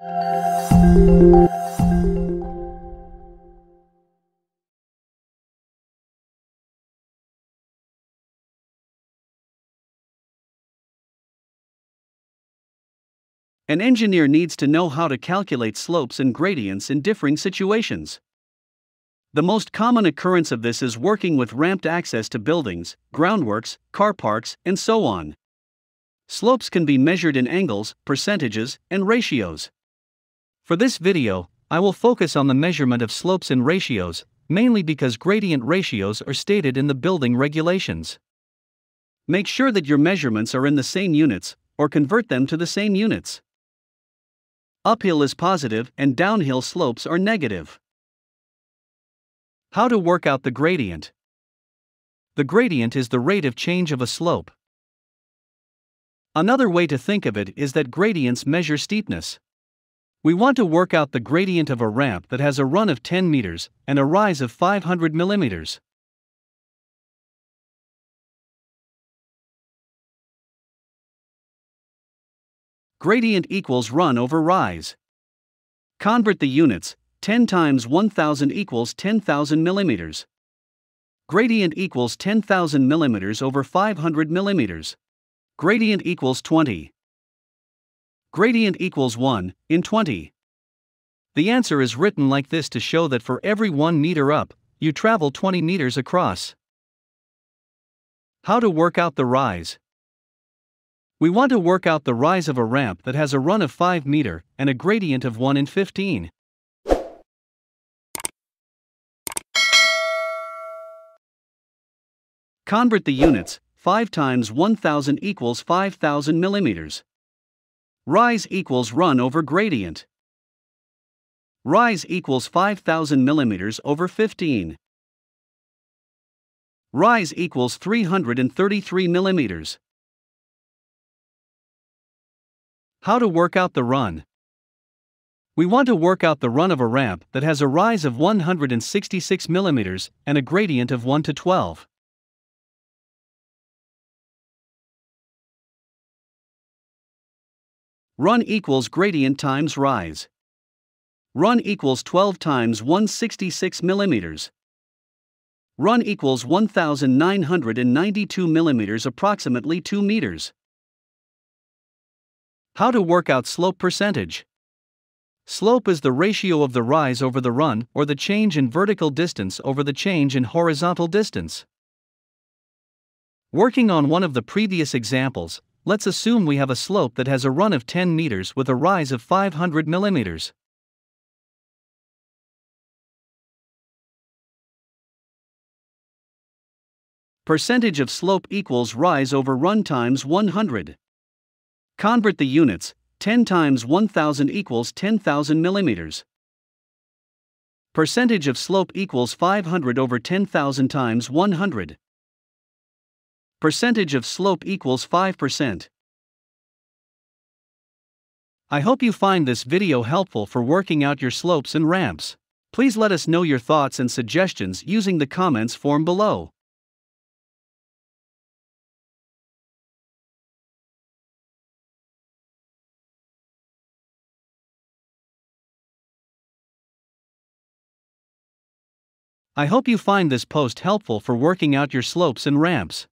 An engineer needs to know how to calculate slopes and gradients in differing situations. The most common occurrence of this is working with ramped access to buildings, groundworks, car parks, and so on. Slopes can be measured in angles, percentages, and ratios. For this video, I will focus on the measurement of slopes and ratios, mainly because gradient ratios are stated in the building regulations. Make sure that your measurements are in the same units, or convert them to the same units. Uphill is positive and downhill slopes are negative. How to work out the gradient. The gradient is the rate of change of a slope. Another way to think of it is that gradients measure steepness. We want to work out the gradient of a ramp that has a run of 10 meters and a rise of 500 millimeters. Gradient equals run over rise. Convert the units. 10 times 1,000 equals 10,000 millimeters. Gradient equals 10,000 millimeters over 500 millimeters. Gradient equals 20. Gradient equals 1 in 20. The answer is written like this to show that for every 1 meter up, you travel 20 meters across. How to work out the rise. We want to work out the rise of a ramp that has a run of 5 meter and a gradient of 1 in 15. Convert the units, 5 times 1,000 equals 5,000 millimeters. Rise equals run over gradient. Rise equals 5,000 millimeters over 15. Rise equals 333 millimeters. How to work out the run. We want to work out the run of a ramp that has a rise of 166 millimeters and a gradient of 1 to 12. Run equals gradient times rise. Run equals 12 times 166 millimeters. Run equals 1,992 millimeters, approximately 2 meters. How to work out slope percentage. Slope is the ratio of the rise over the run, or the change in vertical distance over the change in horizontal distance. Working on one of the previous examples, let's assume we have a slope that has a run of 10 meters with a rise of 500 millimeters. Percentage of slope equals rise over run times 100. Convert the units, 10 times 1,000 equals 10,000 millimeters. Percentage of slope equals 500 over 10,000 times 100. Percentage of slope equals 5%. I hope you find this video helpful for working out your slopes and ramps. Please let us know your thoughts and suggestions using the comments form below. I hope you find this post helpful for working out your slopes and ramps.